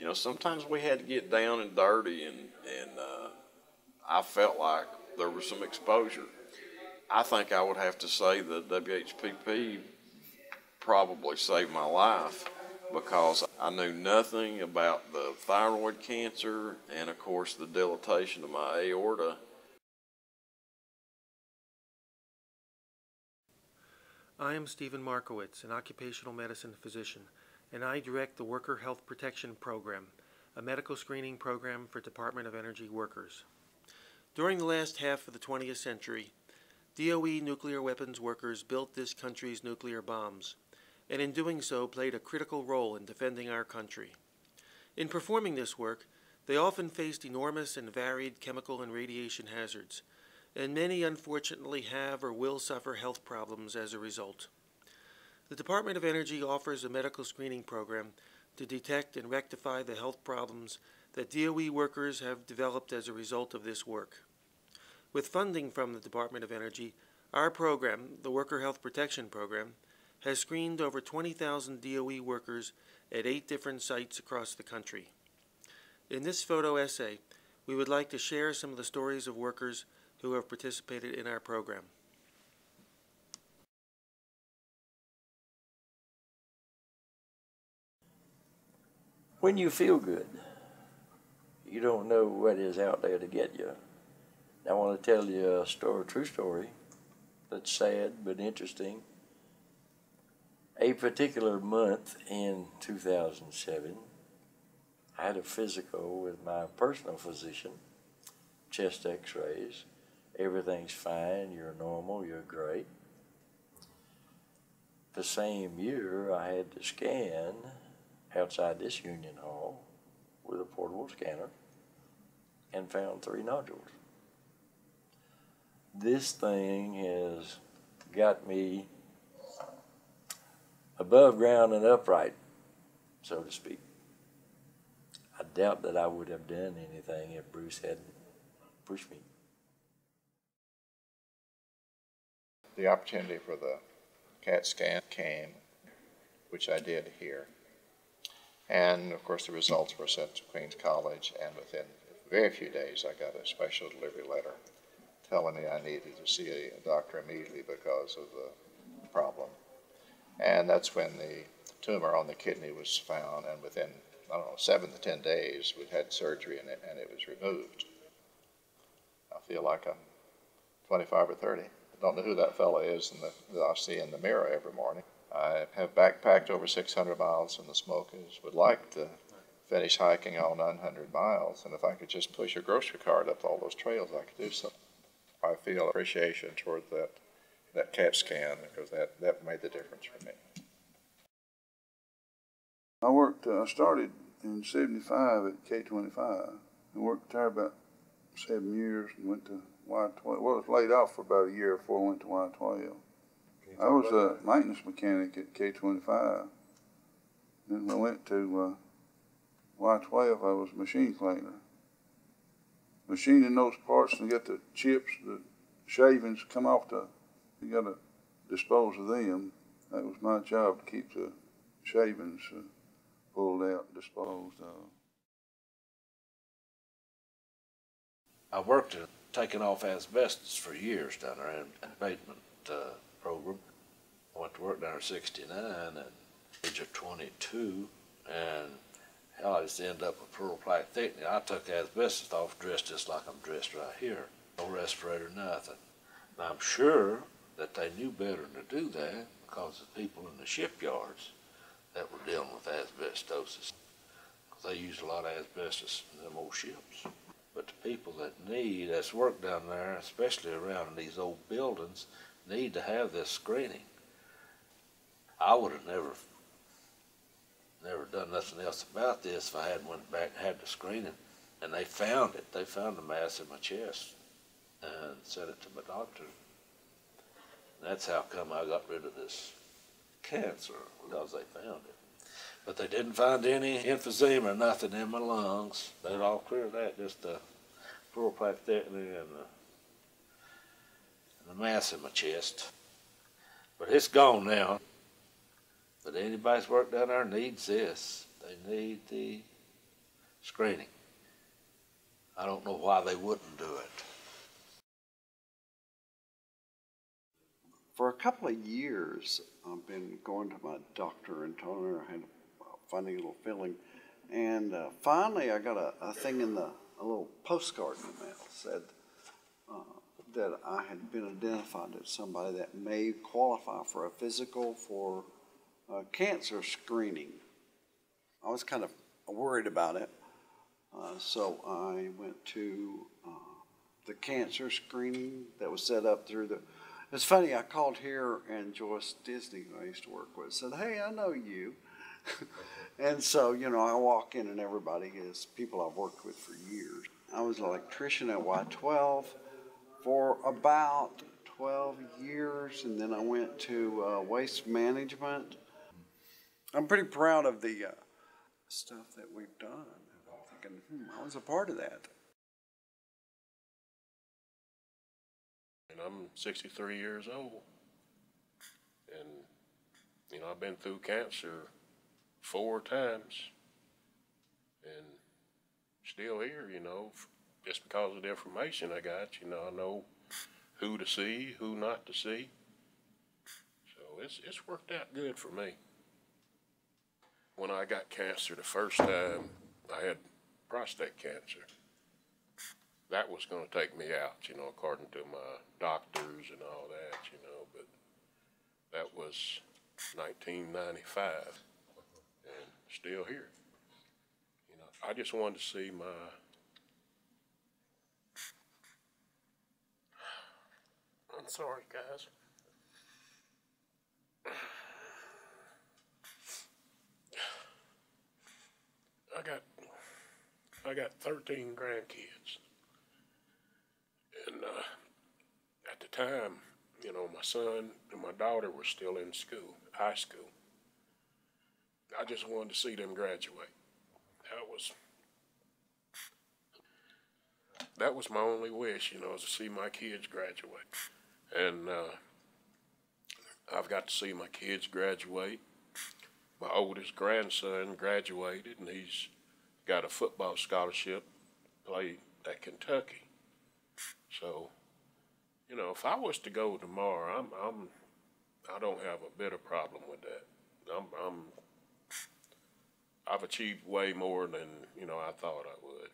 you know, sometimes we had to get down and dirty, and I felt like there was some exposure. I think I would have to say the WHPP probably saved my life, because I knew nothing about the thyroid cancer and, of course, the dilatation of my aorta. I am Steven Markowitz, an occupational medicine physician, and I direct the Worker Health Protection Program, a medical screening program for Department of Energy workers. During the last half of the 20th century, DOE nuclear weapons workers built this country's nuclear bombs, and in doing so played a critical role in defending our country. In performing this work, they often faced enormous and varied chemical and radiation hazards, and many unfortunately have or will suffer health problems as a result. The Department of Energy offers a medical screening program to detect and rectify the health problems that DOE workers have developed as a result of this work. With funding from the Department of Energy, our program, the Worker Health Protection Program, has screened over 20,000 DOE workers at 8 different sites across the country. In this photo essay, we would like to share some of the stories of workers who have participated in our program. When you feel good, you don't know what is out there to get you. I want to tell you a story, true story, that's sad but interesting. A particular month in 2007, I had a physical with my personal physician, chest x-rays. Everything's fine, you're normal, you're great. The same year, I had to scan outside this union hall with a portable scanner and found 3 nodules. This thing has got me above ground and upright, so to speak. I doubt that I would have done anything if Bruce hadn't pushed me. The opportunity for the CAT scan came, which I did here. And, of course, the results were sent to Queens College, and within very few days I got a special delivery letter telling me I needed to see a doctor immediately because of the problem. And that's when the tumor on the kidney was found, and within, I don't know, 7 to 10 days, we had surgery and it was removed. I feel like I'm 25 or 30. I don't know who that fellow is that I see in the mirror every morning. I have backpacked over 600 miles in the Smokies, would like to finish hiking all 900 miles, and if I could just push a grocery cart up all those trails, I could do something. I feel appreciation toward that CAT scan, because that made the difference for me. I started in 75 at K-25 and worked there about 7 years and went to Y-12. Well, I was laid off for about a year before I went to Y-12. I was a maintenance mechanic at K-25. Then when I went to Y-12, I was a machine cleaner. Machining those parts and get the chips, the shavings come off you got to dispose of them. That was my job, to keep the shavings pulled out, disposed of. I worked at taking off asbestos for years down there in an abatement program. I went to work down there in 69 at the age of 22, and hell, I just ended up with pleural plaque thickening. I took asbestos off, dressed just like I'm dressed right here. No respirator, nothing. And I'm sure that they knew better than to do that because of the people in the shipyards that were dealing with asbestosis. Because they used a lot of asbestos in them old ships. But the people that need, that's work down there, especially around these old buildings, need to have this screening. I would have never done nothing else about this if I hadn't went back and had the screening. And they found it. They found the mass in my chest and sent it to my doctor. And that's how come I got rid of this cancer, because they found it. But they didn't find any emphysema or nothing in my lungs. They'd all cleared that, just the pleural plaque thickening and the mass in my chest. But it's gone now. But anybody's worked down there needs this. They need the screening. I don't know why they wouldn't do it. For a couple of years, I've been going to my doctor and telling her I had a funny little feeling. And finally, I got a thing in a little postcard in the mail said that I had been identified as somebody that may qualify for a physical for cancer screening. I was kind of worried about it. So I went to the cancer screening that was set up through the... It's funny, I called here and Joyce Disney, who I used to work with, said, hey, I know you. And so, you know, I walk in and everybody is people I've worked with for years. I was an electrician at Y-12 for about 12 years, and then I went to waste management. I'm pretty proud of the stuff that we've done. I'm thinking, I was a part of that. And I'm 63 years old, and you know, I've been through cancer 4 times, and still here, you know, just because of the information I got, you know, I know who to see, who not to see, so it's worked out good for me. When I got cancer the first time, I had prostate cancer. That was going to take me out, you know, according to my doctors and all that, you know, but that was 1995, and still here. You know, I just wanted to see my, I'm sorry, guys. I got 13 grandkids. And at the time, you know, my son and my daughter were still in school, high school. I just wanted to see them graduate. That was my only wish, you know, is to see my kids graduate. And I've got to see my kids graduate. My oldest grandson graduated, and he's got a football scholarship to play at Kentucky. So, you know, if I was to go tomorrow, I don't have a bit of problem with that. I've achieved way more than, you know, I thought I would.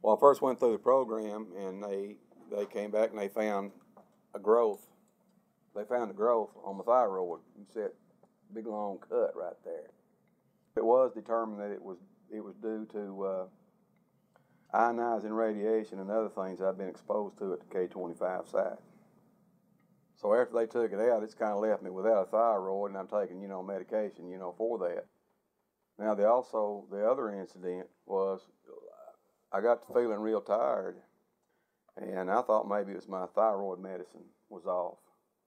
Well, I first went through the program, and they came back and they found a growth. They found a growth on the thyroid. You see that big long cut right there. It was determined that it was due to ionizing radiation and other things I've been exposed to at the K-25 site. So after they took it out, it's kind of left me without a thyroid, and I'm taking, you know, medication, you know, for that. Now, the other incident was I got to feeling real tired, and I thought maybe it was my thyroid medicine was off.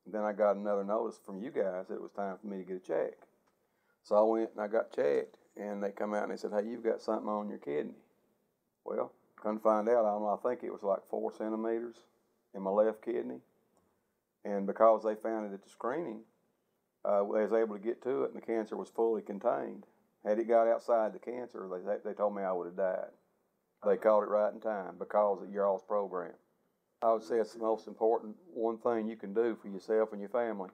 And then I got another notice from you guys that it was time for me to get a check. So I went and I got checked, and they come out and they said, hey, you've got something on your kidney. Well, come to find out, I don't know, I think it was like 4 centimeters in my left kidney. And because they found it at the screening, I was able to get to it, and the cancer was fully contained. Had it got outside the cancer, they told me I would have died. They caught it right in time because of y'all's program. I would say it's the most important one thing you can do for yourself and your family,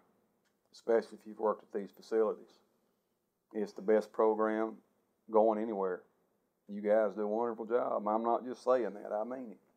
especially if you've worked at these facilities. It's the best program going anywhere. You guys do a wonderful job. I'm not just saying that, I mean it.